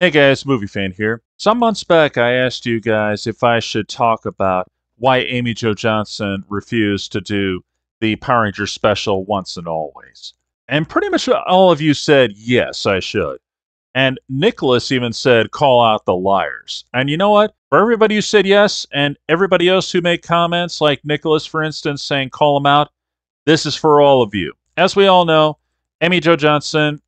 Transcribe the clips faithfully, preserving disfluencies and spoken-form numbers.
Hey guys, Movie Fan here. Some months back I asked you guys if I should talk about why Amy Jo Johnson refused to do the Power Rangers special Once and Always. And pretty much all of you said, yes, I should. And Nicholas even said, call out the liars. And you know what? For everybody who said yes, and everybody else who made comments, like Nicholas, for instance, saying call them out, this is for all of you. As we all know, Amy Jo Johnson,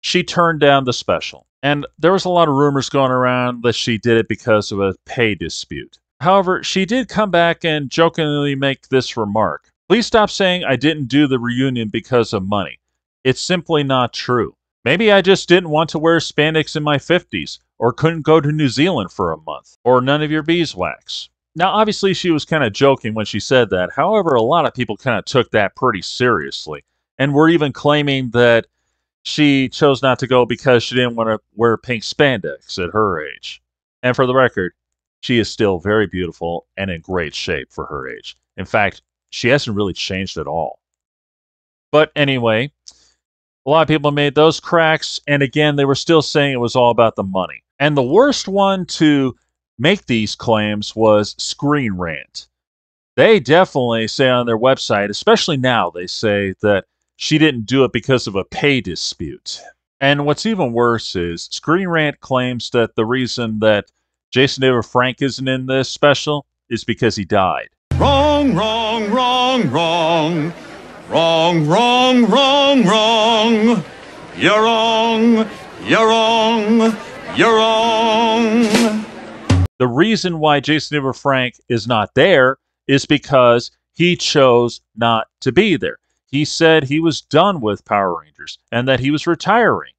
she turned down the special. And there was a lot of rumors going around that she did it because of a pay dispute. However, she did come back and jokingly make this remark. Please stop saying I didn't do the reunion because of money. It's simply not true. Maybe I just didn't want to wear spandex in my fifties, or couldn't go to New Zealand for a month, or none of your beeswax. Now, obviously, she was kind of joking when she said that. However, a lot of people kind of took that pretty seriously, and were even claiming that she chose not to go because she didn't want to wear pink spandex at her age. And for the record, she is still very beautiful and in great shape for her age. In fact, she hasn't really changed at all. But anyway, a lot of people made those cracks, and again, they were still saying it was all about the money. And the worst one to make these claims was Screen Rant. They definitely say on their website, especially now, they say that she didn't do it because of a pay dispute. And what's even worse is Screen Rant claims that the reason that Jason David Frank isn't in this special is because he died. Wrong, wrong, wrong, wrong. Wrong, wrong, wrong, wrong. You're wrong. You're wrong. You're wrong. The reason why Jason David Frank is not there is because he chose not to be there. He said he was done with Power Rangers and that he was retiring.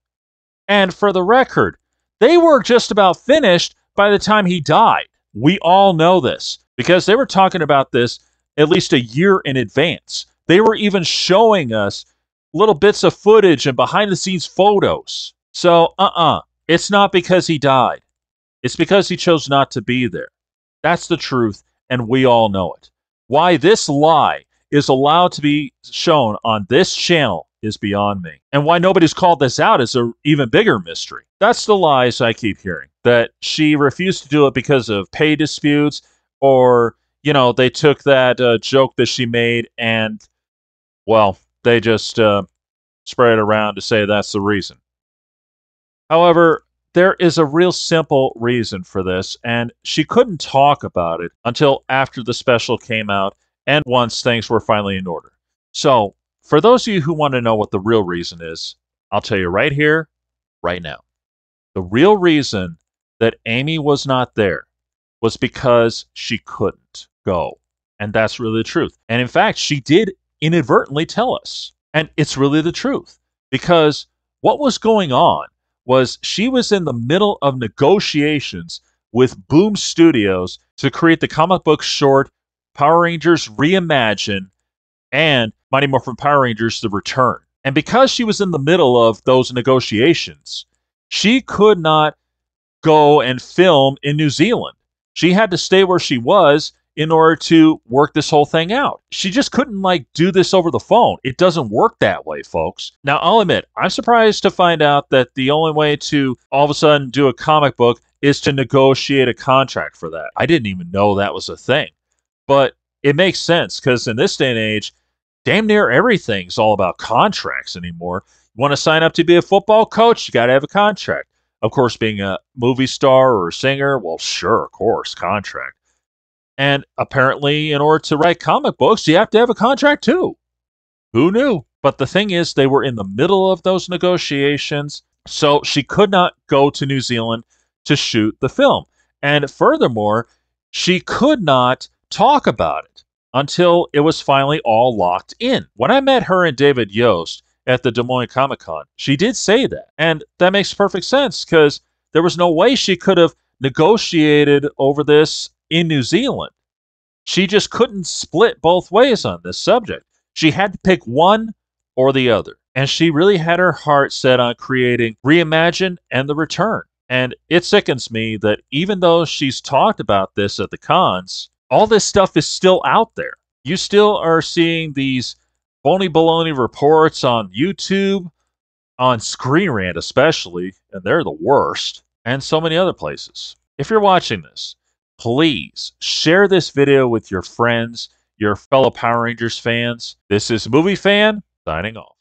And for the record, they were just about finished by the time he died. We all know this because they were talking about this at least a year in advance. They were even showing us little bits of footage and behind-the-scenes photos. So, uh-uh. It's not because he died. It's because he chose not to be there. That's the truth, and we all know it. Why this lie is allowed to be shown on this channel is beyond me. And why nobody's called this out is an even bigger mystery. That's the lies I keep hearing, that she refused to do it because of pay disputes, or, you know, they took that uh, joke that she made and, well, they just uh, spread it around to say that's the reason. However, there is a real simple reason for this, and she couldn't talk about it until after the special came out and once things were finally in order. So, for those of you who want to know what the real reason is, I'll tell you right here, right now. The real reason that Amy was not there was because she couldn't go. And that's really the truth. And in fact, she did inadvertently tell us. And it's really the truth. Because what was going on was she was in the middle of negotiations with Boom Studios to create the comic book short Power Rangers Reimagine and Mighty Morphin Power Rangers The Return. And because she was in the middle of those negotiations, she could not go and film in New Zealand. She had to stay where she was in order to work this whole thing out. She just couldn't, like, do this over the phone. It doesn't work that way, folks. Now, I'll admit, I'm surprised to find out that the only way to all of a sudden do a comic book is to negotiate a contract for that. I didn't even know that was a thing. But it makes sense, because in this day and age, damn near everything's all about contracts anymore. You want to sign up to be a football coach, you got to have a contract. Of course, being a movie star or a singer, well, sure, of course, contract. And apparently, in order to write comic books, you have to have a contract too. Who knew? But the thing is, they were in the middle of those negotiations, so she could not go to New Zealand to shoot the film. And furthermore, she could not talk about it until it was finally all locked in. When I met her and David Yost at the Des Moines Comic Con, she did say that. And that makes perfect sense because there was no way she could have negotiated over this in New Zealand. She just couldn't split both ways on this subject. She had to pick one or the other. And she really had her heart set on creating Reimagine and The Return. And it sickens me that even though she's talked about this at the cons, all this stuff is still out there. You still are seeing these phony baloney reports on YouTube, on Screen Rant especially, and they're the worst. and so many other places. If you're watching this, please share this video with your friends, your fellow Power Rangers fans. This is Movie Fan, signing off.